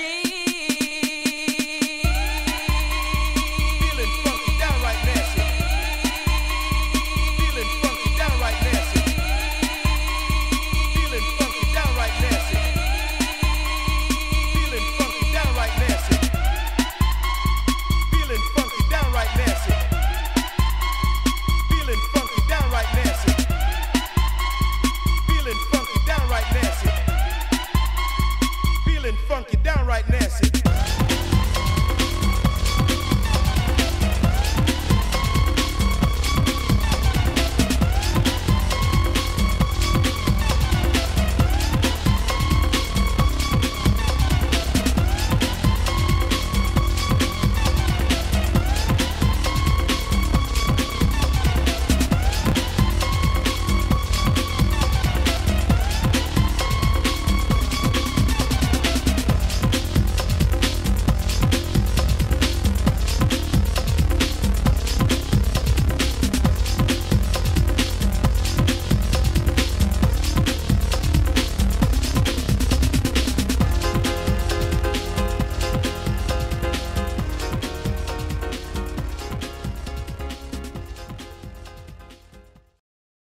energy.